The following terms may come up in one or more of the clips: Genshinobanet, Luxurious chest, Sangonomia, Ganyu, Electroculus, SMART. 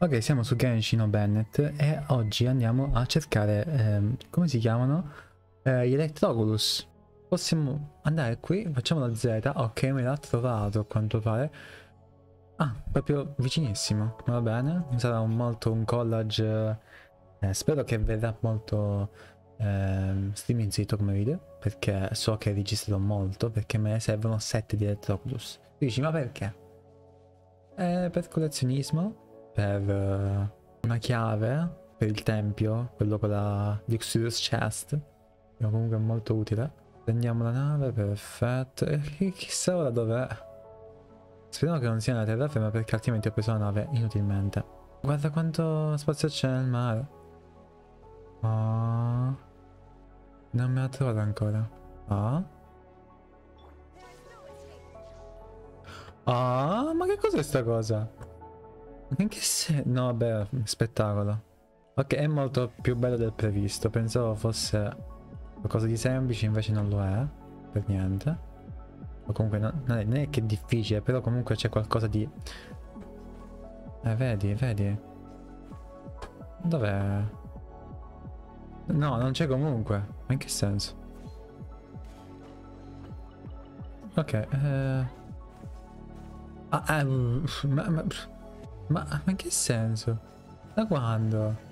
Ok, siamo su Genshinobanet e oggi andiamo a cercare, come si chiamano? Gli Electroculus. Possiamo andare qui, facciamo la Z, ok, me l'ha trovato a quanto pare. Ah, proprio vicinissimo, va bene, sarà molto un collage, spero che verrà molto streamizzato come video, perché so che registrerò molto, perché me ne servono 7 di Electroculus. Dici, ma perché? Per collezionismo, per una chiave per il tempio, quello con la Luxurious chest, che comunque è molto utile. Prendiamo la nave, perfetto. E chissà ora dov'è. Speriamo che non sia una terraferma, perché altrimenti ho preso la nave inutilmente. Guarda quanto spazio c'è nel mare. Oh, non me la trovo ancora. Ah, oh. Oh, ma che cos'è sta cosa? Anche se... no, vabbè, spettacolo. Ok, è molto più bello del previsto. Pensavo fosse qualcosa di semplice, invece non lo è. Per niente. O comunque non è che è difficile, però comunque c'è qualcosa di... vedi. Dov'è? No, non c'è comunque. Ma in che senso? Ok, Ma in che senso? Da quando?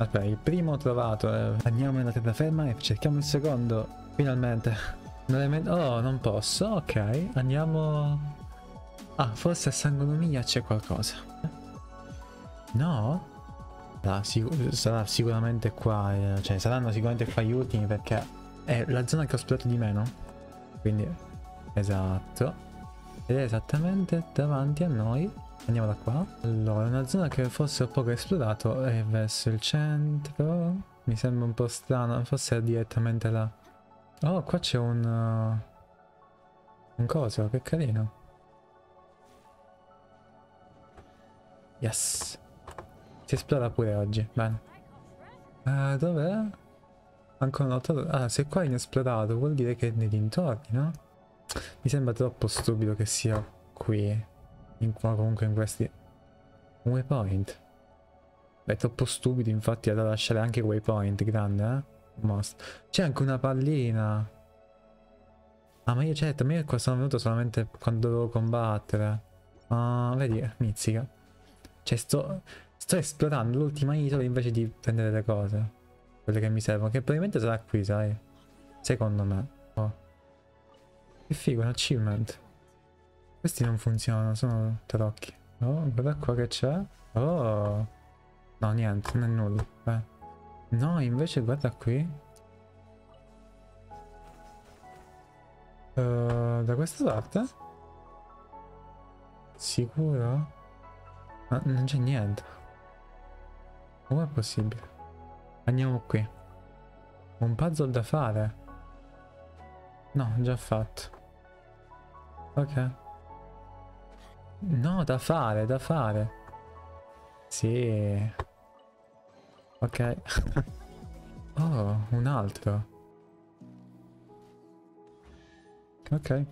Aspetta, il primo ho trovato. Andiamo nella terraferma e cerchiamo il secondo. Finalmente. Oh, non posso. Ok, andiamo... ah, forse a Sangonomia c'è qualcosa. No? Sarà sicuramente qua. Cioè, saranno sicuramente qua gli ultimi, perché è la zona che ho esplorato di meno. Quindi... esatto. Ed è esattamente davanti a noi. Andiamo da qua. Allora, una zona che forse ho poco esplorato è verso il centro. Mi sembra un po' strano. Forse è direttamente là. Oh, qua c'è un coso, che carino. Yes. Si esplora pure oggi. Bene. Dov'è? Ancora un altro... ah, se qua è inesplorato vuol dire che è nei dintorni, no? Mi sembra troppo stupido che sia qui, comunque in questi waypoint. È troppo stupido, infatti, da lasciare anche waypoint grande, eh? C'è anche una pallina. Ah, ma io certo, ma io qua sono venuto solamente quando dovevo combattere. Ah, vedi, mizzica. Cioè, sto esplorando l'ultima isola invece di prendere le cose, quelle che mi servono, che probabilmente sarà qui, sai? Secondo me. Oh. Che figo, un achievement. Questi non funzionano, sono tarocchi. Oh, guarda qua che c'è. Oh. No, niente, non è nulla. Beh. No, invece guarda qui. Da questa parte? Sicuro? Ma non c'è niente. Come è possibile? Andiamo qui. Un puzzle da fare. No, già fatto. Ok. No, da fare. Sì. Ok. Oh, un altro. Ok.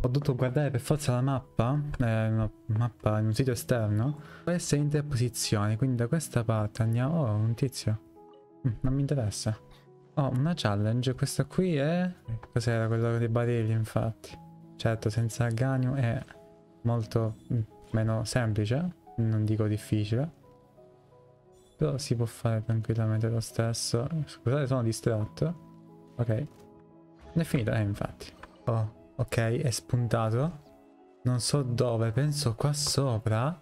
Ho dovuto guardare per forza la mappa. Una mappa in un sito esterno. Questa è interposizione, quindi da questa parte andiamo... oh, un tizio. Non mi interessa. Oh, una challenge, questa qui è... cos'era? Quella dei barili, infatti. Certo, senza Ganyu è molto meno semplice, non dico difficile. Però si può fare tranquillamente lo stesso. Scusate, sono distratto. Ok. Non è finita, infatti. Oh, ok, è spuntato. Non so dove, penso qua sopra.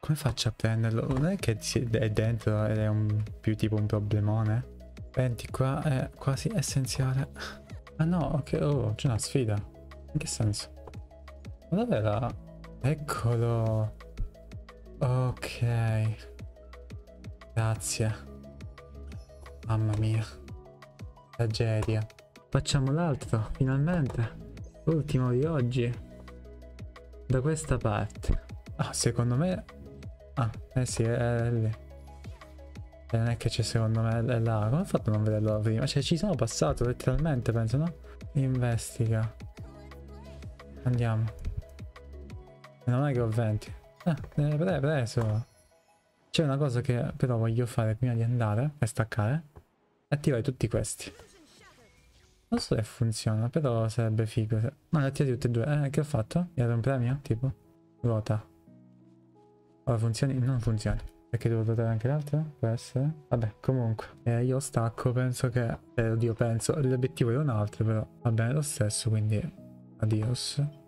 Come faccio a prenderlo? Non è che è dentro ed è più tipo un problemone? Senti, qua è quasi essenziale. Ah no, ok, oh, c'è una sfida. In che senso? Ma davvero? Eccolo. Ok. Grazie. Mamma mia. Tragedia. Facciamo l'altro, finalmente. L'ultimo di oggi. Da questa parte. Ah, secondo me... ah, eh sì, è lì. Non è che c'è, secondo me, è là. Come ho fatto a non vederlo prima? Cioè, ci sono passato letteralmente, penso, no? Investiga. Andiamo. Non è che ho 20. Preso. C'è una cosa che però voglio fare prima di andare e staccare. Attivare tutti questi. Non so se funziona, però sarebbe figo. Ma li attivi tutti e due. Che ho fatto? Era un premio? Tipo? Ruota. Ora funzioni? Non funziona. Perché devo ruotare anche l'altra? Può essere? Vabbè, comunque. Io stacco, penso che... oddio, penso. L'obiettivo era un altro, però. Va bene lo stesso, quindi... Adios.